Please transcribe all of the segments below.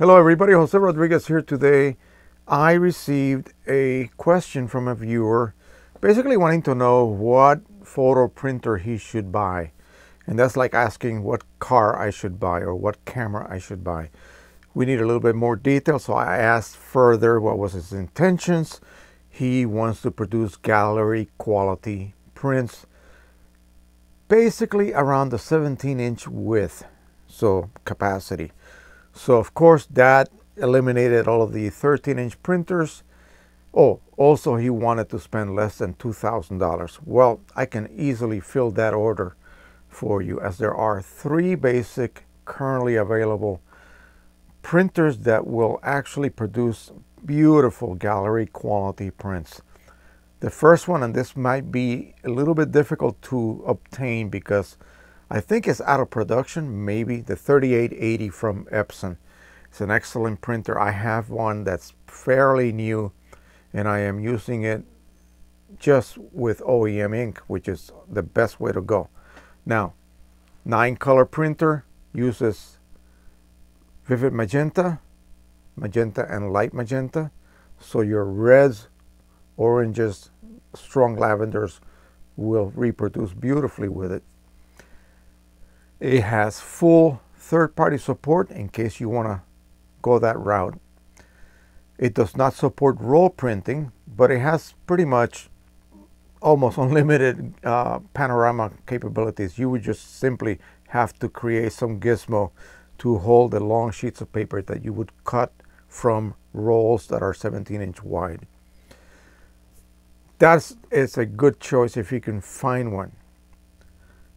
Hello everybody, Jose Rodriguez here today. I received a question from a viewer basically wanting to know what photo printer he should buy. And that's like asking what car I should buy or what camera I should buy. We need a little bit more detail, so I asked further what was his intentions. He wants to produce gallery quality prints basically around the 17-inch width, so capacity. So of course that eliminated all of the 13-inch printers. Oh, also he wanted to spend less than $2,000. Well, I can easily fill that order for you, as there are three basic currently available printers that will actually produce beautiful gallery quality prints. The first one, and this might be a little bit difficult to obtain because I think it's out of production, maybe, the 3880 from Epson. It's an excellent printer. I have one that's fairly new, and I am using it just with OEM ink, which is the best way to go. Now, 9-color printer, uses vivid magenta, magenta and light magenta. So your reds, oranges, strong lavenders will reproduce beautifully with it. It has full third-party support in case you want to go that route. It does not support roll printing, but it has pretty much almost unlimited panorama capabilities. You would just simply have to create some gizmo to hold the long sheets of paper that you would cut from rolls that are 17-inch wide. It's a good choice if you can find one.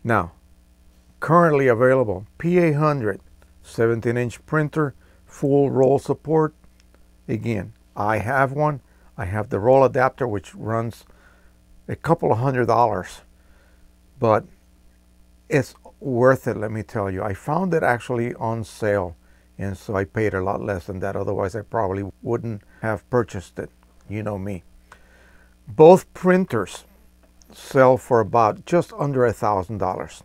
Now, currently available, P800, 17-inch printer, full roll support. Again, I have one. I have the roll adapter, which runs a couple of $100, but it's worth it, let me tell you. I found it actually on sale, and so I paid a lot less than that. Otherwise, I probably wouldn't have purchased it. You know me. Both printers sell for about just under $1,000.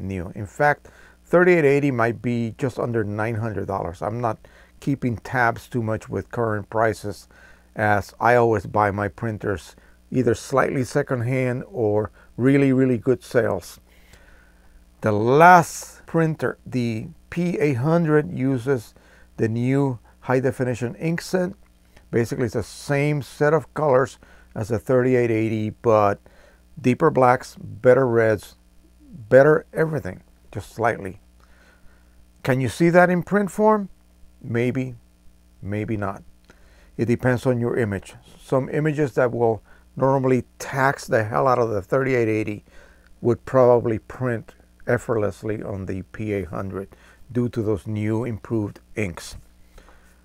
New. In fact, 3880 might be just under $900. I'm not keeping tabs too much with current prices, as I always buy my printers either slightly secondhand or really, really good sales. The last printer, the P800, uses the new high-definition ink set. Basically, it's the same set of colors as the 3880, but deeper blacks, better reds, better everything, just slightly. Can you see that in print form? Maybe, maybe not. It depends on your image. Some images that will normally tax the hell out of the 3880 would probably print effortlessly on the P800 due to those new improved inks.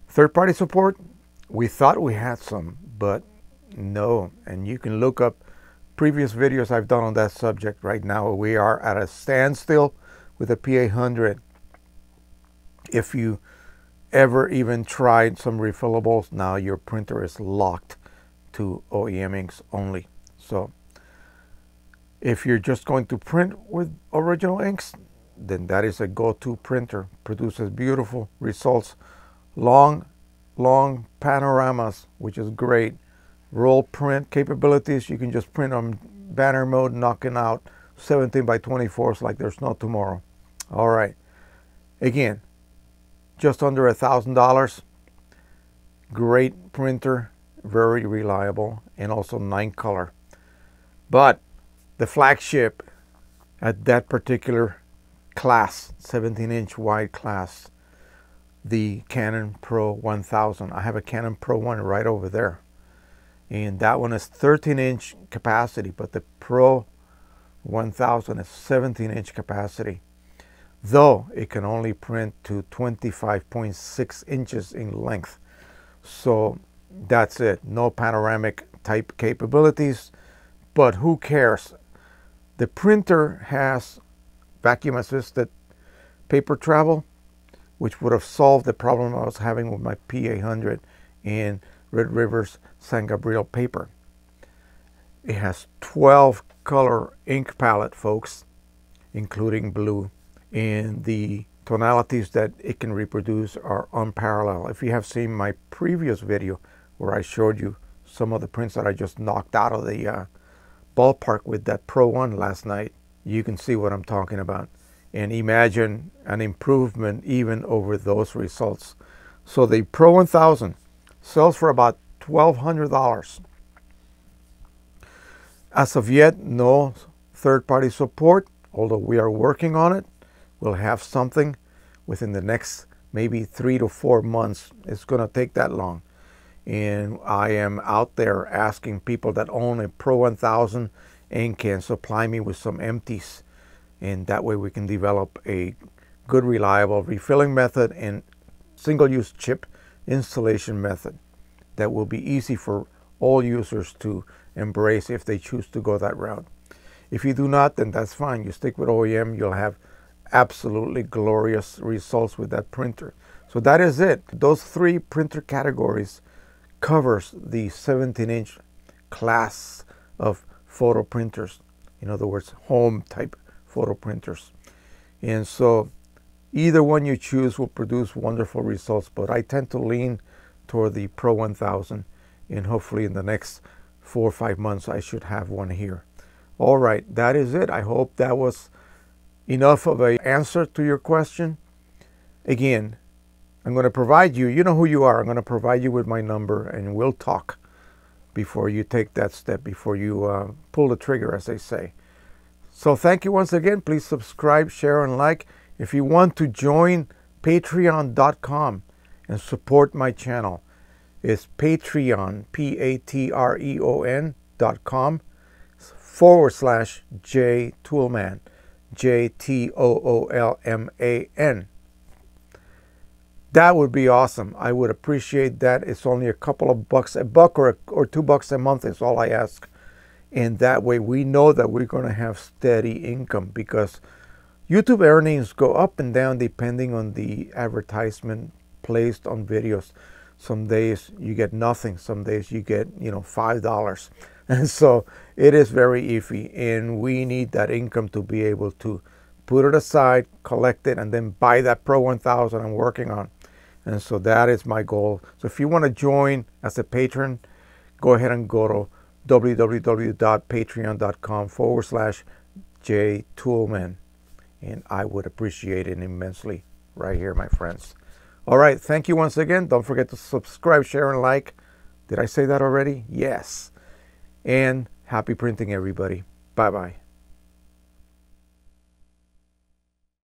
Third-party support, we thought we had some, but no. And you can look up previous videos I've done on that subject. Right now we are at a standstill with a P800. If you ever even tried some refillables, now your printer is locked to OEM inks only. So if you're just going to print with original inks, then that is a go-to printer. Produces beautiful results, long panoramas, which is great. Roll print capabilities, you can just print on banner mode, knocking out 17x24s like there's no tomorrow. All right, again, just under $1,000. Great printer, very reliable, and also 9-color. But the flagship at that particular class, 17-inch wide class, the Canon Pro 1000. I have a Canon Pro 1 right over there. And that one is 13-inch capacity, but the Pro 1000 is 17-inch capacity. Though it can only print to 25.6 inches in length. So that's it. No panoramic type capabilities, but who cares? The printer has vacuum-assisted paper travel, which would have solved the problem I was having with my P800 in Red River's San Gabriel paper. It has 12-color ink palette, folks, including blue. And the tonalities that it can reproduce are unparalleled. If you have seen my previous video where I showed you some of the prints that I just knocked out of the ballpark with that Pro 1 last night, you can see what I'm talking about. And imagine an improvement even over those results. So the Pro 1000 sells for about $1,200. As of yet, no third-party support, although we are working on it. We'll have something within the next maybe 3 to 4 months. It's going to take that long. And I am out there asking people that own a Pro 1000 and can supply me with some empties. And that way we can develop a good, reliable refilling method and single-use chip installation method that will be easy for all users to embrace if they choose to go that route. If you do not, then that's fine. You stick with OEM, you'll have absolutely glorious results with that printer. So that is it. Those three printer categories covers the 17-inch class of photo printers. In other words, home type photo printers. And so either one you choose will produce wonderful results, but I tend to lean toward the Pro 1000, and hopefully in the next 4 or 5 months I should have one here. All right, that is it. I hope that was enough of an answer to your question. Again, I'm going to provide you, you know who you are, I'm going to provide you with my number and we'll talk before you take that step, before you pull the trigger, as they say. So thank you once again. Please subscribe, share, and like. If you want to join patreon.com and support my channel, it's Patreon, patreon.com/JToolman. JToolman. That would be awesome. I would appreciate that. It's only a couple of bucks, $1 or $2 a month is all I ask. And that way we know that we're going to have steady income, because YouTube earnings go up and down depending on the advertisement placed on videos. Some days you get nothing. Some days you get, you know, $5. And so it is very iffy, and we need that income to be able to put it aside, collect it, and then buy that Pro 1000 I'm working on. And so that is my goal. So if you want to join as a patron, go ahead and go to www.patreon.com/JToolman. And I would appreciate it immensely right here, my friends. All right, thank you once again. Don't forget to subscribe, share, and like. Did I say that already? Yes. And happy printing, everybody. Bye-bye.